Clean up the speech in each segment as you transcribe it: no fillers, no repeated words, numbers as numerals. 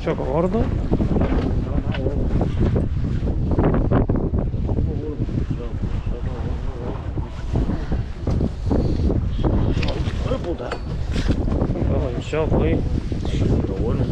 choco gordo. Choco, ¿eh? Pero bueno.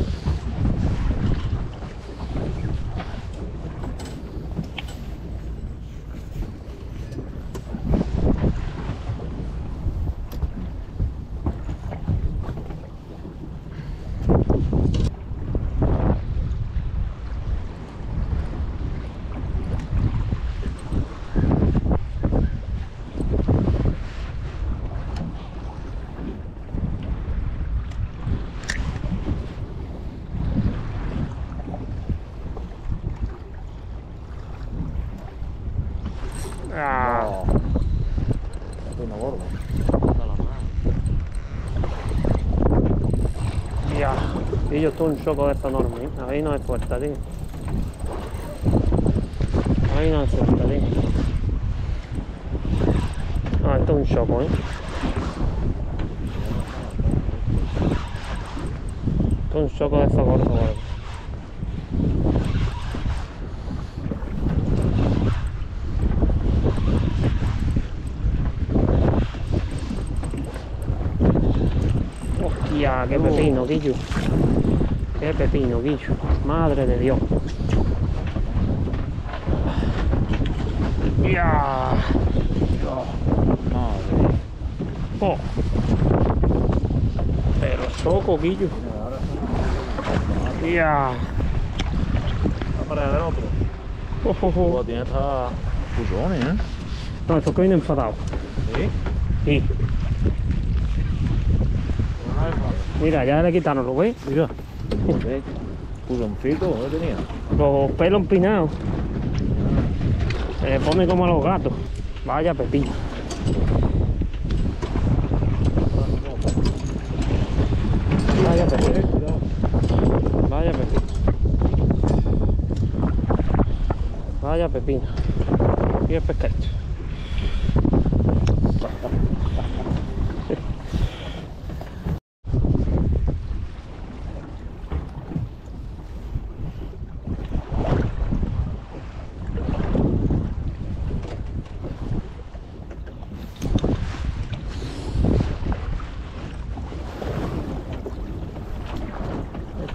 Ah, pino gordo. Ya, y yo estoy un choco de esto enorme, ¿eh? Ahí no es puerta, tío. Ahí no es puerta, tío. Ah, esto es un choco, ¿eh? Esto es un choco de esto gordo, ¿eh? Ya, qué pepino, Guillo. Qué pepino, Guillo. Madre de Dios. Ya. Madre. Oh. Pero choco, Guillo. Ya. Para el otro. Oh. Tiene hasta fusiones, ¿eh? No, estos que vienen enfadados. ¿Sí? Sí. Mira, ya le quitaron, ¿lo veis? Mira. Puloncito, ¿no tenía? Los pelos empinados. Se le pone como a los gatos. Vaya pepino. Vaya pepino. Vaya pepino. Vaya pepino. Y el pescadito.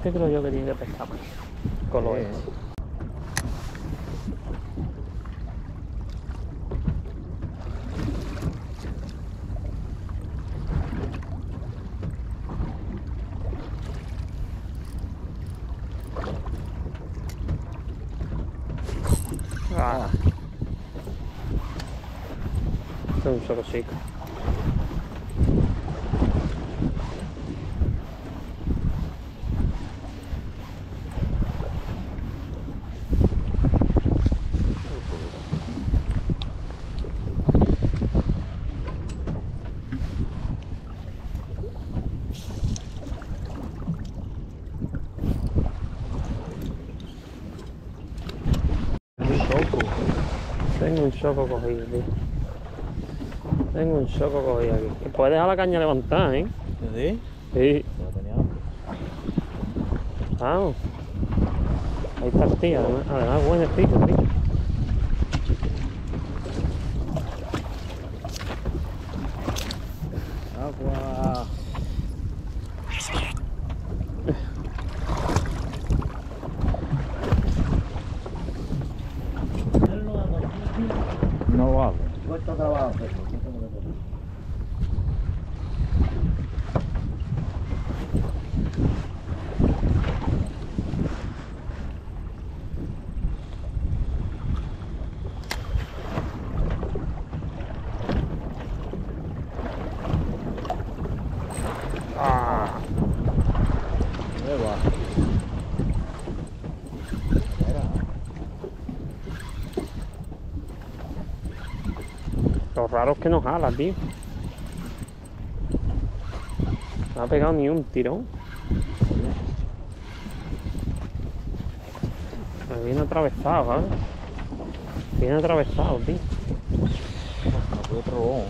Este creo yo que tiene que pescar más colores. Ah. Este es un solo chico. Tengo un choco cogido, tío. Tengo un choco cogido aquí. Y puedes dejar la caña levantada, ¿eh? ¿Sí? Sí. Vamos. Ahí está el tío, además buen pico, tío. Agua. Cuesta trabajo, pero ah, nueva. Lo raro es que no jala, tío. No ha pegado ni un tirón. Me viene atravesado, ¿sabes? Viene atravesado, tío. No puedo probar.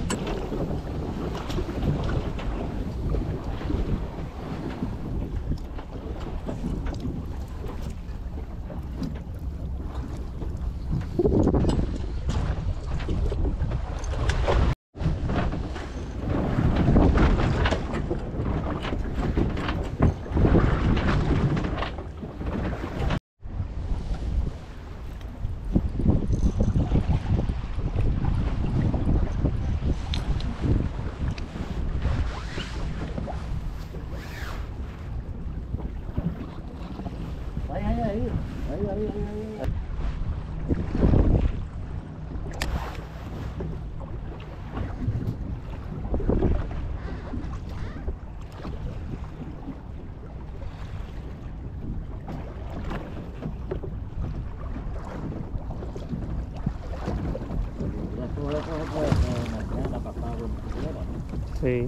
Sí.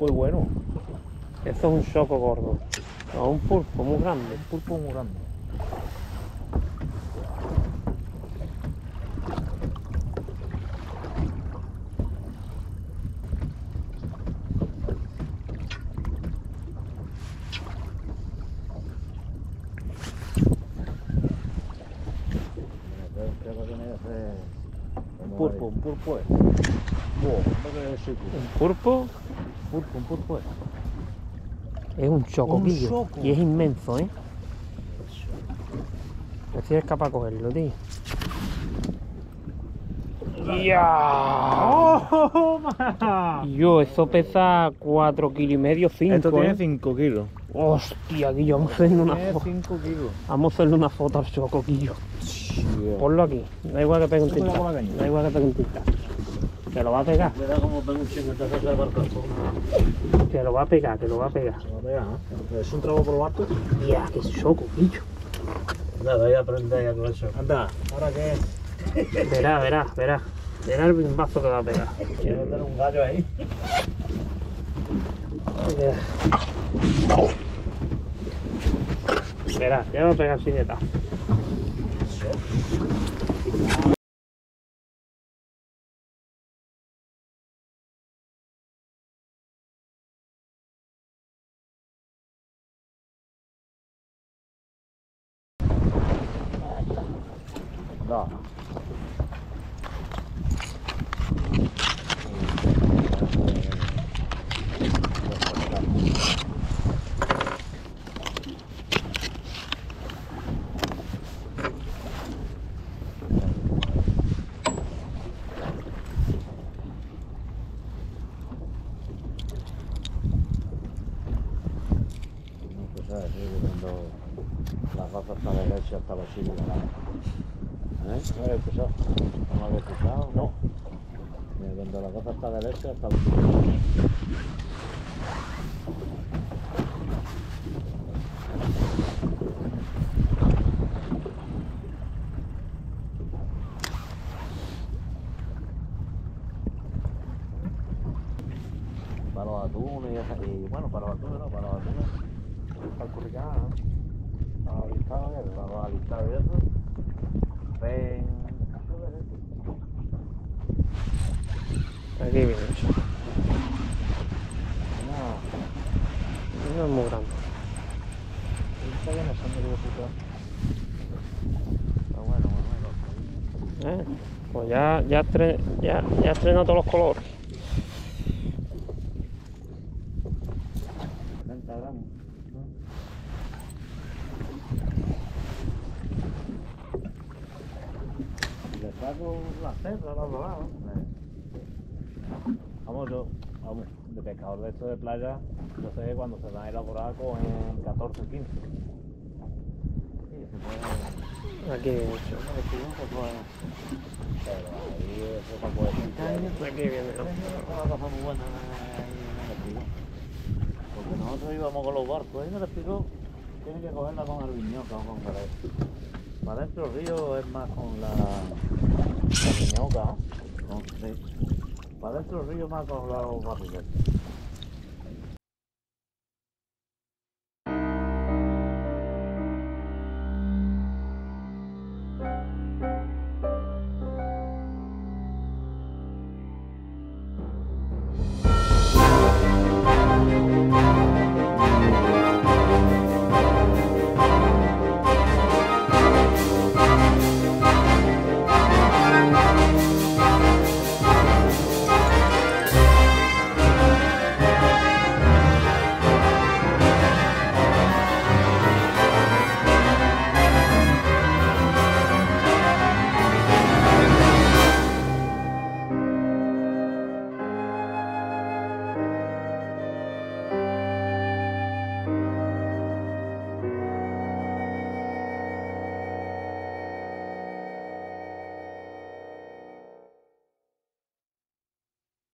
Muy bueno. Esto es un choco gordo. No, un pulpo muy grande. Un pulpo muy grande. Un pulpo. Un pulpo. Un pulpo es un chocoquillo y es inmenso, ¿eh? No tienes capaz de cogerlo, tío. ¡Ya! Yo, eso pesa 4,5 kilos, 5. Esto tiene 5 kilos. Hostia, Guillo, vamos a hacerle una foto. Vamos a hacerle una foto al chocoquillo. Ponlo aquí. Da igual que pegue un tinta. Que lo va a pegar. Que lo va a pegar. Es un trago por lo alto. Ya, que es choco, pillo. Anda, voy a aprender ya con el choco. Anda, ¿ahora qué es? Verá. Verá el bombazo que va a pegar. Quiero meter un gallo ahí. Verá, ya va a pegar sin neta. No. Para los atunes y bueno, para los atunes no, para los atunes, para el curricán, para los alistados y eso, ven, aquí viene eso. No es muy grande. Está bien, está muy bien. Está bueno, bueno. Pues ya estrena todos los colores. 70 gramos. Le saco la cerda al otro lado. Vamos, yo, vamos, de pescador de esto de playa, yo sé que cuando se dan elaborados en 14 o 15. Aquí viene mucho. Pero ahí eso tampoco es mucho. Aquí viene, ¿no? Es una cosa muy buena. Porque nosotros íbamos con los barcos, ahí me lo explicó, tienen que cogerla con albiñoca o con pared. Para dentro del río es más con la albiñoca, ¿no? Para dentro del río más con los barriletes.